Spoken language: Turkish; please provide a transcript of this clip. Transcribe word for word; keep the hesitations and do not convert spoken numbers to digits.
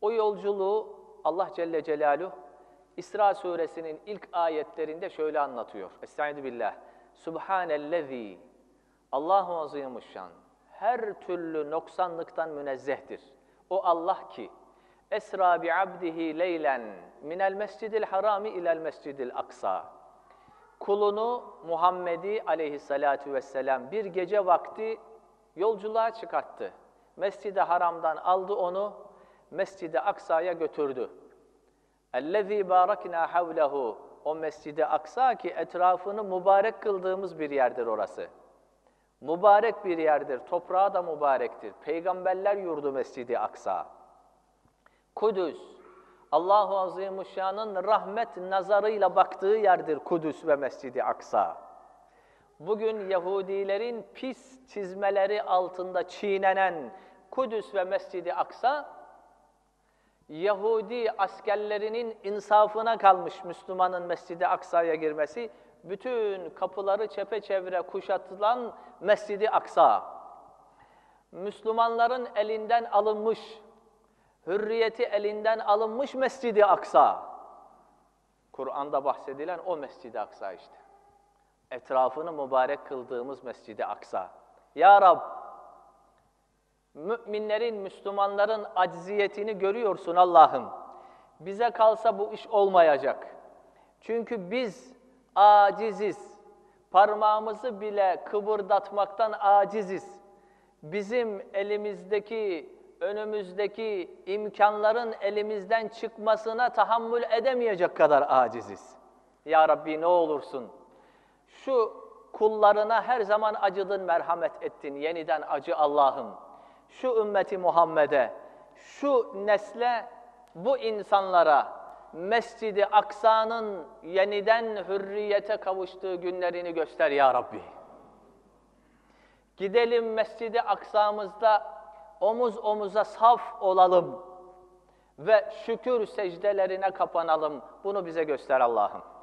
O yolculuğu Allah Celle Celaluhu İsra suresinin ilk ayetlerinde şöyle anlatıyor. Estaizu billah. Subhanellezî. Allahu azimuşşan. Her türlü noksanlıktan münezzehtir. O Allah ki Esra bi abdihi leylen minel mescidil harami ilel mescidil aksa. Kulunu Muhammed'i aleyhissalatu vesselam bir gece vakti yolculuğa çıkarttı. Mescid-i Haram'dan aldı onu, Mescid-i Aksa'ya götürdü. اَلَّذ۪ي بَارَكْنَا حَوْلَهُ O Mescid-i Aksa ki etrafını mübarek kıldığımız bir yerdir orası. Mübarek bir yerdir, toprağı da mübarektir. Peygamberler yurdu Mescid-i Aksa. Kudüs, Allah-u Azimuşşan'ın rahmet nazarıyla baktığı yerdir Kudüs ve Mescid-i Aksa. Bugün Yahudilerin pis çizmeleri altında çiğnenen Kudüs ve Mescid-i Aksa, Yahudi askerlerinin insafına kalmış Müslümanın Mescid-i Aksa'ya girmesi, bütün kapıları çepeçevre kuşatılan Mescid-i Aksa, Müslümanların elinden alınmış, hürriyeti elinden alınmış Mescid-i Aksa, Kur'an'da bahsedilen o Mescid-i Aksa işte. Etrafını mübarek kıldığımız Mescid-i Aksa. Ya Rab, müminlerin, Müslümanların acziyetini görüyorsun Allah'ım. Bize kalsa bu iş olmayacak. Çünkü biz aciziz. Parmağımızı bile kıpırdatmaktan aciziz. Bizim elimizdeki, önümüzdeki imkanların elimizden çıkmasına tahammül edemeyecek kadar aciziz. Ya Rabbi ne olursun, şu kullarına her zaman acıdın, merhamet ettin. Yeniden acı Allah'ım. Şu ümmeti Muhammed'e, şu nesle, bu insanlara Mescid-i Aksa'nın yeniden hürriyete kavuştuğu günlerini göster ya Rabbi. Gidelim Mescid-i Aksa'mızda omuz omuza saf olalım ve şükür secdelerine kapanalım. Bunu bize göster Allah'ım.